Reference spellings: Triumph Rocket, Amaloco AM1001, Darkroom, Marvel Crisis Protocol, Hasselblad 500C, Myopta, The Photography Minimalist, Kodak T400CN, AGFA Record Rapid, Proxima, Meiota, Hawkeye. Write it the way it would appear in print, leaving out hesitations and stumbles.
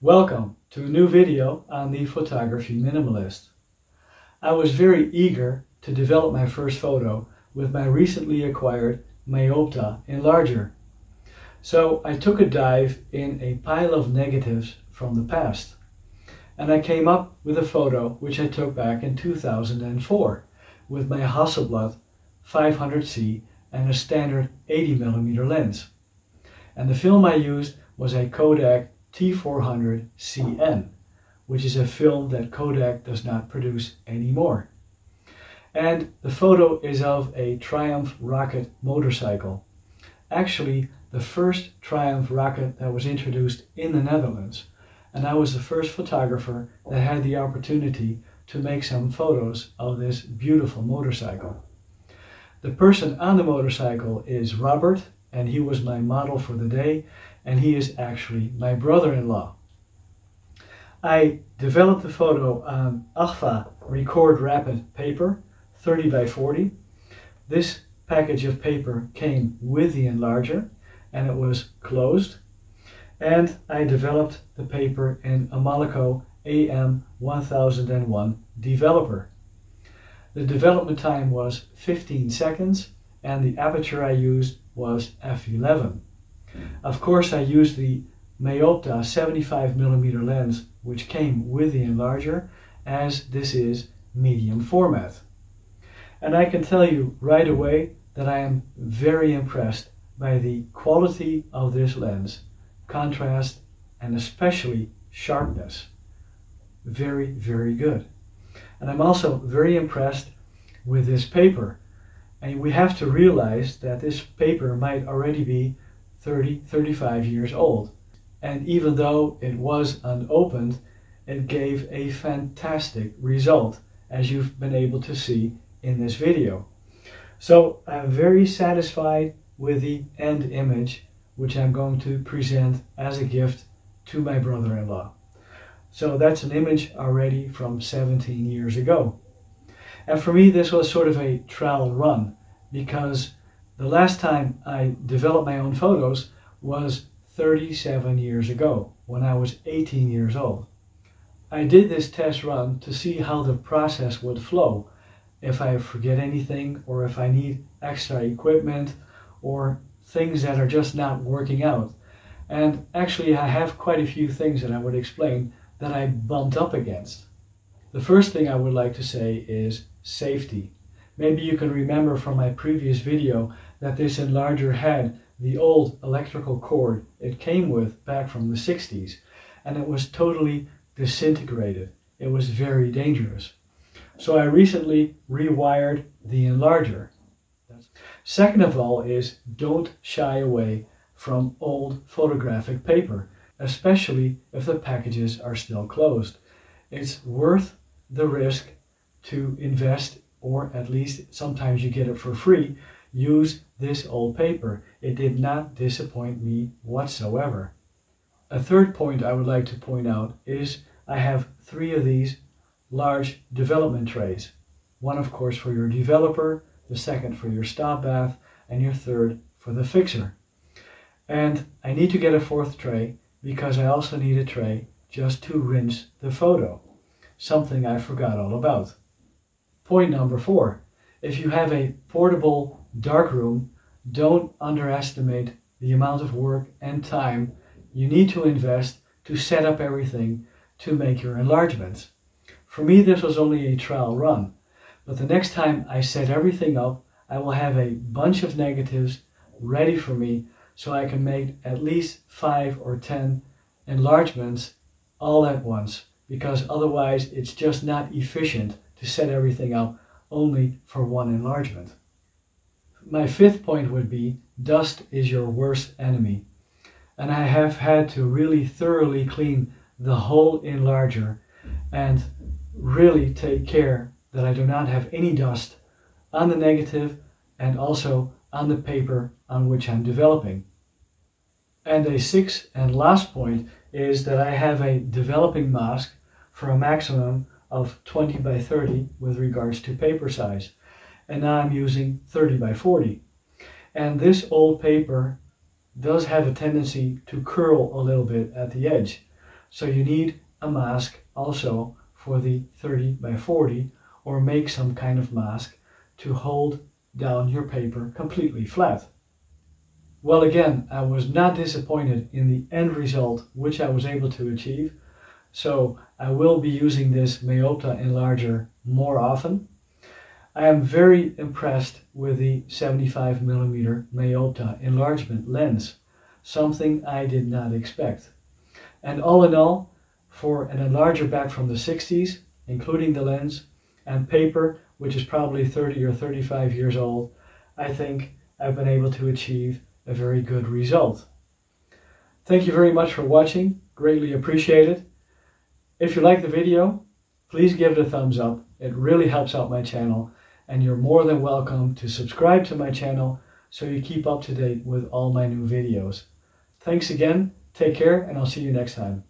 Welcome to a new video on the Photography Minimalist. I was very eager to develop my first photo with my recently acquired Myopta enlarger. So I took a dive in a pile of negatives from the past. And I came up with a photo which I took back in 2004 with my Hasselblad 500C and a standard 80mm lens. And the film I used was a Kodak T400CN, which is a film that Kodak does not produce anymore. And the photo is of a Triumph Rocket motorcycle. Actually, the first Triumph Rocket that was introduced in the Netherlands. And I was the first photographer that had the opportunity to make some photos of this beautiful motorcycle. The person on the motorcycle is Robert, and he was my model for the day, and he is actually my brother-in-law. I developed the photo on AGFA Record Rapid paper, 30 by 40. This package of paper came with the enlarger, and it was closed. And I developed the paper in Amaloco AM1001 developer. The development time was 15 seconds, and the aperture I used was f/11. Of course, I used the Myopta 75mm lens, which came with the enlarger, as this is medium format. And I can tell you right away that I am very impressed by the quality of this lens, contrast, and especially sharpness. Very, very good. And I'm also very impressed with this paper. And we have to realize that this paper might already be 30, 35 years old. And even though it was unopened, it gave a fantastic result, as you've been able to see in this video. So I'm very satisfied with the end image, which I'm going to present as a gift to my brother-in-law. So that's an image already from 17 years ago. And for me, this was sort of a trial run, because the last time I developed my own photos was 37 years ago, when I was 18 years old. I did this test run to see how the process would flow, if I forget anything, or if I need extra equipment, or things that are just not working out. And actually, I have quite a few things that I would explain that I bumped up against. The first thing I would like to say is safety. Maybe you can remember from my previous video that this enlarger had the old electrical cord it came with back from the 60s, and it was totally disintegrated. It was very dangerous. So I recently rewired the enlarger. Second of all is don't shy away from old photographic paper, especially if the packages are still closed. It's worth the risk to invest, or at least sometimes you get it for free. Use this old paper. It did not disappoint me whatsoever. A third point I would like to point out is I have three of these large development trays. One, of course, for your developer, the second for your stop bath, and your third for the fixer. And I need to get a fourth tray because I also need a tray just to rinse the photo, something I forgot all about. Point number four, if you have a portable darkroom, don't underestimate the amount of work and time you need to invest to set up everything to make your enlargements. For me, this was only a trial run, But the next time I set everything up, I will have a bunch of negatives ready for me, so I can make at least 5 or 10 enlargements all at once, because otherwise it's just not efficient to set everything up only for one enlargement. My fifth point would be, dust is your worst enemy. And I have had to really thoroughly clean the whole enlarger and really take care that I do not have any dust on the negative and also on the paper on which I'm developing. And a sixth and last point is that I have a developing mask for a maximum of 20 by 30 with regards to paper size. And now I'm using 30 by 40. And this old paper does have a tendency to curl a little bit at the edge. So you need a mask also for the 30 by 40, or make some kind of mask to hold down your paper completely flat. Well, again, I was not disappointed in the end result which I was able to achieve. So I will be using this Meiota enlarger more often. I am very impressed with the 75mm Meiota enlargement lens, something I did not expect. And all in all, for an enlarger back from the 60s, including the lens and paper, which is probably 30 or 35 years old, I think I've been able to achieve a very good result. Thank you very much for watching, greatly appreciate it. If you like the video, please give it a thumbs up. It really helps out my channel, and you're more than welcome to subscribe to my channel so you keep up to date with all my new videos. Thanks again, take care, and I'll see you next time.